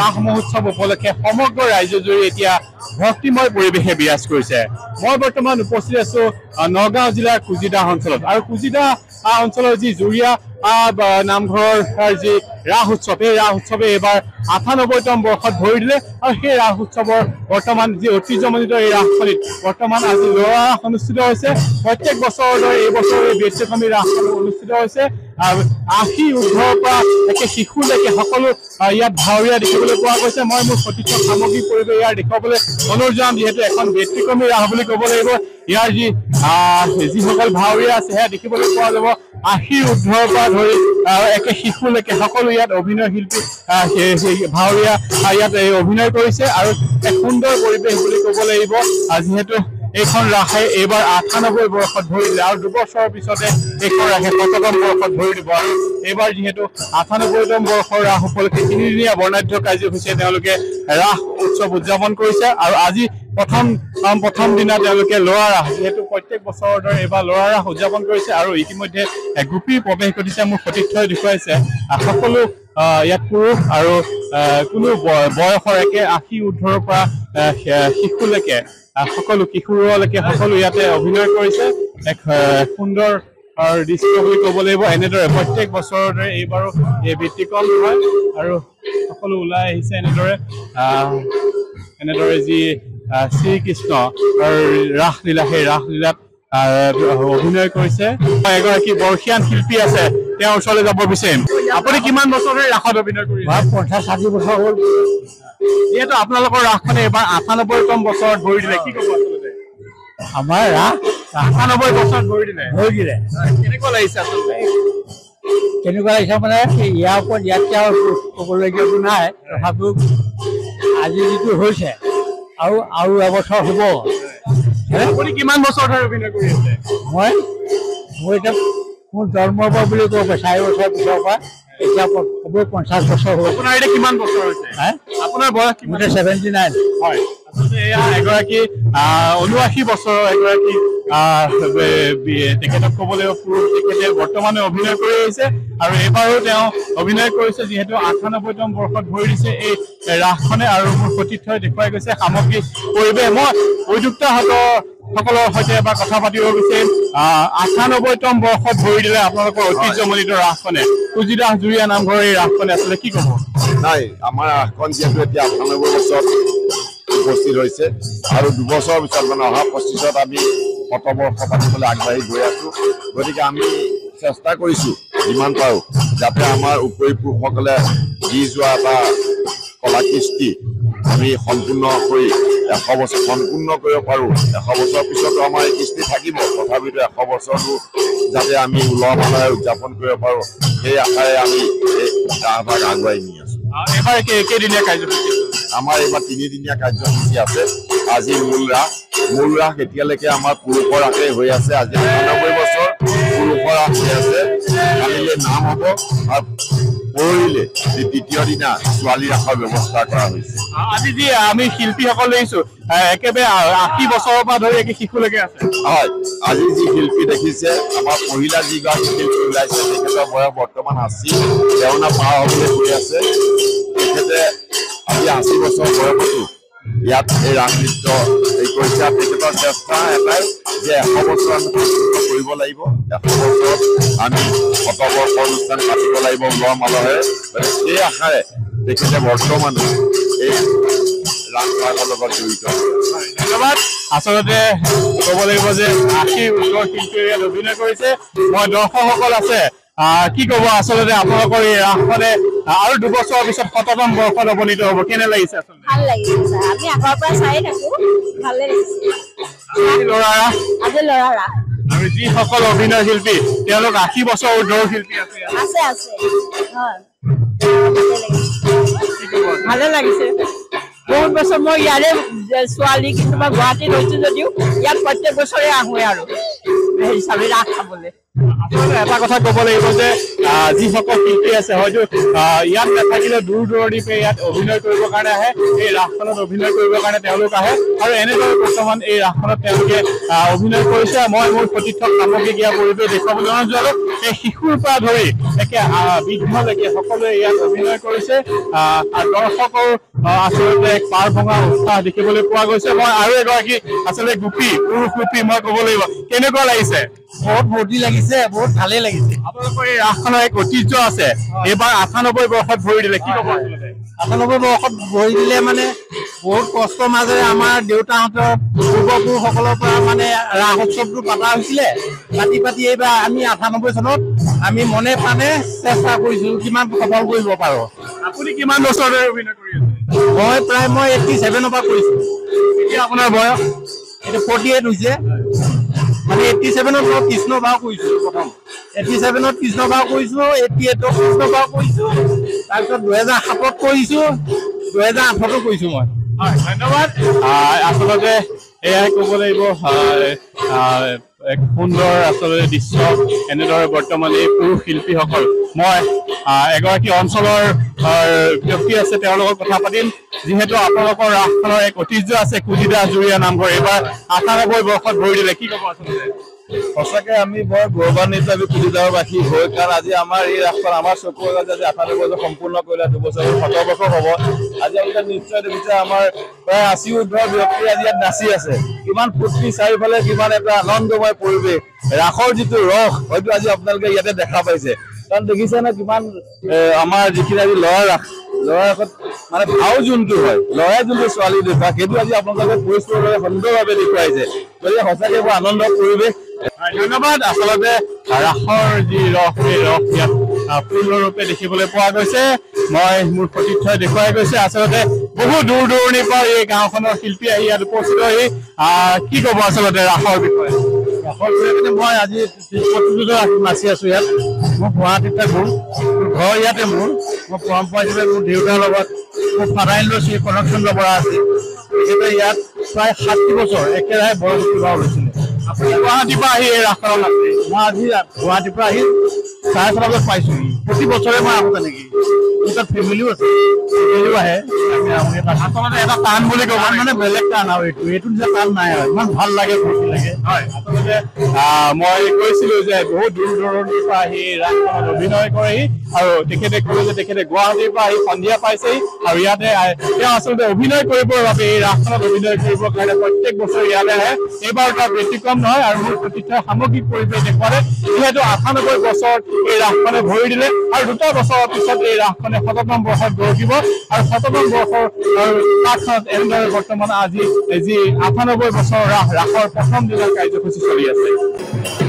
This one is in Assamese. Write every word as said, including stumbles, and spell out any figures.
রাস মহোৎসৱ উপলক্ষে সমগ্র রাজ্যজুড়ে এতিয়া ভক্তিময় পরিবেশে বিরাজ কৰিছে। মই বর্তমান উপস্থিত আছো নগাঁও জেলার কুজিদা অঞ্চলত, আর কুজিদা অঞ্চলের যে জুড়িয়া নামঘর যে রাস উৎসব, এই রাস উৎসবে এবার আঠানব্বইতম বর্ষত ভৰি দিলে। আর সেই রাস উৎসবের বর্তমান যে ঐতিহ্যমণ্ডিত এই রাসখনিত বর্তমান আজি লড়াস অনুষ্ঠিত হয়েছে। প্রত্যেক বছর এই বছর এই বেত্রকামী রাসখন অনুষ্ঠিত হয়েছে। আর আশী ঊর্ধর পৰা একে শিশুলৈকে সকলো ইয়াত ভাৱৰীয়া দেখিবলৈ পোৱা গৈছে। মই মোৰ প্ৰতিটো সামগ্ৰী পৰিব ইয়াৰ দেখাবলৈ অনুৰোধ জনাম, যেহেতু এখন ব্যতিক্ৰমী ৰাস বুলি ক'ব লাগিব। ইয়াৰ যি যিসকল ভাৱৰীয়া আছে সেয়া দেখিবলৈ পোৱা যাব। আশী ঊৰ্ধৰ পৰা ধৰি একে শিশুলৈকে সকলো ইয়াত অভিনয় শিল্পী ভাৱৰীয়া ইয়াত অভিনয় কৰিছে, আৰু এক সুন্দৰ পৰিৱেশ বুলি ক'ব লাগিব। যিহেতু এইখন ৰাসে এইবাৰ আঠানব্বৈ বৰ্ষত ভৰি দিলে, আৰু দুবছৰৰ পিছতে এইখন ৰাসে শততম বৰ্ষত ভৰি দিব। আৰু এইবাৰ যিহেতু আঠানব্বৈতম বৰ্ষৰ ৰাস উপলক্ষে তিনিদিনীয়া বৰ্ণাঢ্য কাৰ্যসূচীয়ে তেওঁলোকে ৰাস উৎসৱ উদযাপন কৰিছে। আৰু আজি প্ৰথম প্ৰথম দিনা তেওঁলোকে ল'ৰা ৰাস, যিহেতু প্ৰত্যেক বছৰৰ দৰে এইবাৰ ল'ৰা ৰাস উদযাপন কৰিছে। আৰু ইতিমধ্যে গোপী প্ৰৱেশ ঘটিছে, মোৰ সতীৰ্থই দেখুৱাইছে। সকলো ইয়াত পুৰুষ আৰু কোনো বয়সৰ একে আশী ঊৰ্ধৰ পৰা শিশুলৈকে সকলো কিশোৰলৈকে সকলো ইয়াতে অভিনয় কৰিছে। এক সুন্দৰ দৃশ্য বুলি ক'ব লাগিব। এনেদৰে প্ৰত্যেক বছৰৰ দৰে এইবাৰো এই ব্যতিক্ৰম হয়, আৰু সকলো ওলাই আহিছে। এনেদৰে এনেদৰে যি শ্ৰীকৃষ্ণৰ ৰাসলীলা, সেই ৰাসলীলাত অভিনয় কৰিছে। এগৰাকী বৰ্ষীয়ান শিল্পী আছে, তেওঁৰ ওচৰলৈ যাব বিচাৰিম। আপুনি কিমান বছৰ ধৰি ৰাসত অভিনয় কৰিছে? পঞ্চাছ ষাঠি বছৰ হ'ল। যিহেতু আপোনালোকৰ ৰাসখনে এবাৰ আঠানব্বৈতম বছৰত ভৰি দিলে, কি ক'ব? আচলতে আমাৰ ৰাস আঠানব্বৈ বছৰত ভৰি দিলে ভৰি দিলে কেনেকুৱা লাগিছে? আচলতে কেনেকুৱা লাগিছে মানে ইয়াৰ ওপৰত ইয়াতকৈ আৰু ক'বলগীয়াটো নাই। তথাপিও আজি যিটো হৈছে, আৰু আৰু এবছৰ হ'ব। আপুনি কিমান বছৰ ধৰি অভিনয় কৰি আছে? মই মই এতিয়া মোৰ জন্মৰ পৰা বুলি ক'ব পাৰি, চাৰি বছৰ পিছৰ পৰা এতিয়া পঞ্চাছ বছৰ হ'ল। আপোনাৰ এতিয়া কিমান বছৰ হৈছে? আপোনাৰ বয়স কিমান? ছেভেণ্টি নাইন হয়। আচলতে এয়া এগৰাকী ঊনআশী বছৰৰ এগৰাকী তেখেতক ক'ব লাগিব পুৰুষ। তেখেতে বৰ্তমানে অভিনয় কৰি আহিছে, আৰু এইবাৰো তেওঁ অভিনয় কৰিছে। যিহেতু আঠানব্বৈতম বৰ্ষত ভৰি দিছে এই ৰাসখনে, আৰু মোৰ সতীৰ্থই দেখুৱাই গৈছে সামগ্ৰিক পৰিৱেশ। মই উদ্যোক্তাহঁতৰ সকলৰ সৈতে এবাৰ কথা পাতিব বিচাৰিম। আঠানব্বৈতম বৰ্ষত ভৰি দিলে আপোনালোকৰ ঐতিহ্যমণ্ডিত ৰাসখনে, কুজিদা জুৰীয়া নামঘৰৰ এই ৰাসখনে আচলতে কি ক'ব? নাই, আমাৰ ৰাসখন যিহেতু এতিয়া আঠানব্বৈ বছৰত উপস্থিত হৈছে, আৰু দুবছৰৰ পিছত মানে অহা পঁচিছত আমি শতবৰ্ষ পাতিবলৈ আগবাঢ়ি গৈ আছোঁ। গতিকে আমি চেষ্টা কৰিছোঁ যিমান পাৰোঁ, যাতে আমাৰ উপৰি পুৰুষসকলে দি যোৱা এটা কলাকৃষ্টি আমি সম্পূৰ্ণ কৰি এশ বছৰ সম্পূৰ্ণ কৰিব পাৰোঁ। এশ বছৰ পিছতো আমাৰ এই কৃষ্টি থাকিব, তথাপিতো এশ বছৰটো যাতে আমি উলহ মালহেৰে উদযাপন কৰিব পাৰোঁ, সেই আশাৰে আমি এই ৰাসভাগ আগুৱাই নি আছোঁ। এইবাৰ কেইদিনীয়া কাৰ্যসূচী? আমাৰ এইবাৰ তিনিদিনীয়া কাৰ্যসূচী আছে। আজি মূল ৰাস, মূল ৰাস এতিয়ালৈকে আমাৰ পুৰুষৰ ৰাসেই হৈ আছে। আজি আঠানব্বৈ বছৰ পুৰুষৰ ৰাস হৈ আছে। কালিলৈ নাম হ'ব, আৰু পৰহিলৈ দ্বিতীয় দিনা ছোৱালী ৰাসৰ ব্যৱস্থা কৰা হৈছে। আজি যি আমি শিল্পীসকল দেখিছোঁ, একেবাৰে আশী বছৰৰ পৰা ধৰি একে শিশুলৈকে আছে। হয়, আজি যি শিল্পী দেখিছে, আমাৰ মহিলা যিগৰাকী শিল্পী ওলাইছে, তেখেতৰ বয়স বৰ্তমান আশী, দেওনা পাৰ হ'বলৈ গৈ আছে। তেখেতে আজি আশী বছৰ বয়সতো ইয়াত এই ৰাস নৃত্য এই কৰিছে। আৰু তেখেতৰ চেষ্টা এটাই যে এশ বছৰ আমি সম্পূৰ্ণ কৰিব লাগিব, এশ বছৰত আমি শতবৰ্ষ অনুষ্ঠান পাতিব লাগিব উলহ মালহেৰে। সেই আশাৰে তেখেতে বৰ্তমান এই ৰাসভাগৰ লগত জড়িত। ধন্যবাদ। আচলতে ক'ব লাগিব যে আশী ঊৰ্ধৰ শিল্পীয়ে ইয়াত অভিনয় কৰিছে। মই দৰ্শকসকল আছে, কি ক'ব আচলতে আপোনালোকৰ এই ৰাসখনে আৰু দুবছৰৰ পিছত শততম বৰ্ষত অৱনীত হ'ব, কেনে লাগিছে? ভাল লাগিছে, আমি আগৰ পৰা চাই থাকো, ভালে লাগিছে। ল'ৰা ৰাস আজি ল'ৰা ৰাস, আৰু যিসকল অভিনয় শিল্পী তেওঁলোক আশী বছৰ ঊৰ্ধৰ শিল্পী আছে আছে আছে হয়, ভালে লাগিছে। বহুত বছৰ মই ইয়াৰে ছোৱালী কিন্তু মই গুৱাহাটীত হৈছো, যদিও ইয়াত প্ৰত্যেক বছৰে আহোৱে আৰু হিচাপে ৰাস খাবলৈ। আচলতে এটা কথা কব লাগিব যে যিসকল শিল্পী আছে হয়তো ইয়াত নাথাকিলে দূৰ দূৰণি পে ইয়াত অভিনয় কৰিবৰ কাৰণে আহে এই ৰাসখনত অভিনয় কৰিবৰ কাৰণে তেওঁলোক আহে আৰু এনেদৰে বৰ্তমান এই ৰাসখনত তেওঁলোকে অভিনয় কৰিছে মই মোৰ প্ৰতিথক নামকে গিয়া পৰিবে দেখাব জনালো এই শিশুৰ পৰা ধৰি একে বৃদ্ধলৈকে সকলোৱে ইয়াত অভিনয় কৰিছে আৰু দৰ্শকৰ আচলতে এক পাৰ ভঙা উৎসাহ দেখিবলৈ পোৱা গৈছে মই আৰু এগৰাকী আচলতে গুপি পুৰুষ গুপি মই কব লাগিব কেনেকুৱা লাগিছে বহুত বডি লাগিছে বহুত ভালে লাগিছে আপোনালোকৰ এই ৰাসখনৰ এক ঐতিহ্য আছে এবাৰ আঠানব্বৈ বৰ্ষত ভৰি দিলে কি কব আপোনালোকে আঠানব্বৈ বৰ্ষত ভৰি দিলে মানে বহুত কষ্ট মাজৰে আমাৰ দেউতাহঁতৰ পূৰ্বপুৰুষসকলৰ পৰা মানে ৰাস উৎসৱটো পতা হৈছিলে পাতি পাতি এইবাৰ আমি আঠানব্বৈ চনত আমি মনে প্ৰাণে চেষ্টা কৰিছো কিমান সফল কৰিব পাৰো আপুনি কিমান বছৰে অভিনয় কৰি আছে মই প্ৰায় মই একাশী পৰা কৰিছো এতিয়া আপোনাৰ বয়স এটা আঠষষ্ঠি হৈছে মানে একাশী ৰ কৃষ্ণ ভাও কৰিছো প্ৰথম একাশী ৰ কৃষ্ণ ভাও কৰিছো একাশী আঠ ৰ কৃষ্ণ ভাও কৰিছো তাৰ পিছত দুই হাজাৰ সাত ত কৰিছো দুই হাজাৰ আঠ ত কৰিছো মই হয় ধন্যবাদ আসলতে এয়াই ক'ব লাগিব এক সুন্দৰ আসলতে দৃশ্য এনেদৰে বৰ্তমান এই পুৰুষ শিল্পীসকল মই এগৰাকী অঞ্চলৰ ব্যক্তি আছে তেওঁৰ লগত কথা পাতিম যেহেতু আপোনালোকৰ ৰাসখনৰ এক ঐতিহ্য আছে কুজিদা জুৰিয়া নামঘৰ এইবাৰ আঠানব্বৈ বৰ্ষত ভৰি দিলে কি ক'ব আচলতে সঁচাকে আমি বৰ গৌৰৱান্বিত আমি কুজিদাৰবাসী হৈ কাৰণ আজি আমাৰ এই ৰাসখন আমাৰ চকুৰ আগত আজি আঠানব্বৈ বছৰ সম্পূৰ্ণ কৰিলে দুবছৰ সতৰ বছৰ হ'ব আজি আমি নিশ্চয় দেখিছে আমাৰ প্ৰায় আশী ঊৰ্ধ ব্যক্তি আজি ইয়াত নাচি আছে কিমান ফূৰ্তি চাৰিওফালে কিমান এটা আনন্দময় পৰিৱেশ ৰাসৰ যিটো ৰস হয়তো আজি আপোনালোকে ইয়াতে দেখা পাইছে কাৰণ দেখিছে না কিমান আমাৰ যিখিনি আজি ল'ৰা ৰাস ল'ৰা ৰাসত মানে ভাও যোনটো হয় ল'ৰাই যোনটো ছোৱালী দেখুৱা সেইটো আজি আপোনালোকে পৰিষ্কাৰভাৱে সুন্দৰভাৱে দেখুৱাইছে গতিকে সঁচাকৈ বৰ আনন্দৰ পৰিৱেশ ধন্যবাদ আসলতে ৰাসৰ যি ৰস সেই ৰস ইয়াত পূৰ্ণৰূপে দেখিবলৈ পোৱা গৈছে মই মোৰ প্ৰতিক্ষাই দেখুৱাই গৈছে আচলতে বহু দূৰ দূৰণিৰ পৰা এই গাঁওখনৰ শিল্পী আহি ইয়াত উপস্থিত হৈ কি ক'ব আচলতে ৰাসৰ বিষয়ে ৰাসৰ বিষয়ে মই আজি নাচি আছো ইয়াত মোৰ গুৱাহাটীতে ঘূৰ ঘৰ ইয়াতে মোৰ মোৰ পৰম্পৰা হিচাপে মোৰ দেউতাৰ লগত মোৰ ফাদাইন লৈ সেই কনেকশ্যন ল'ব আছে তেখেতে ইয়াত প্ৰায় ষাঠি বছৰ একেৰাহে বৰণ বিবাহ লৈছিলে গুৱাহাটীৰ পৰা আহি এই ৰাসখনত নাচে মই আজি গুৱাহাটীৰ পৰা আহি চাৰে ছটা বজাত পাইছোহি প্ৰতি বছৰে মই আহোঁ তেনেকৈ মোৰ তাত ফেমিলিও আছে ফেমিলিও আহে আচলতে এটা টান বুলি ক'ব মানে বেলেগ টান আৰু এইটো এইটো যে টান নাই আৰু ইমান ভাল লাগে ফূৰ্তি লাগে হয় আচলতে মই কৈছিলোঁ যে বহুত দূৰ দূৰণিৰ পৰা আহি ৰাসখনত অভিনয় কৰেহি আৰু তেখেতে ক'লে যে তেখেতে গুৱাহাটীৰ পৰা আহি সন্ধিয়া পাইছেহি আৰু ইয়াতে তেওঁ আচলতে অভিনয় কৰিবৰ বাবে এই ৰাসখনত অভিনয় কৰিবৰ কাৰণে প্ৰত্যেক বছৰ ইয়ালৈ আহে এইবাৰ তাৰ ব্যতিক্ৰম নহয় আৰু মোৰ প্ৰতিষ্ঠাৰ সামগ্ৰিক পৰিৱেশ দেখুৱালে যিহেতু আঠানব্বৈ বছৰত এই ৰাসখনে ভৰি দিলে আৰু দুটা বছৰৰ পিছত এই ৰাসখনে শততম বৰ্ষত গঢ়িব আৰু শততম বৰ্ষৰ পাঠত এনেদৰে বৰ্তমান আজি যি আঠানব্বৈ বছৰৰ ৰাস ৰাসৰ প্ৰথম দিনৰ কাৰ্যসূচী চলি আছে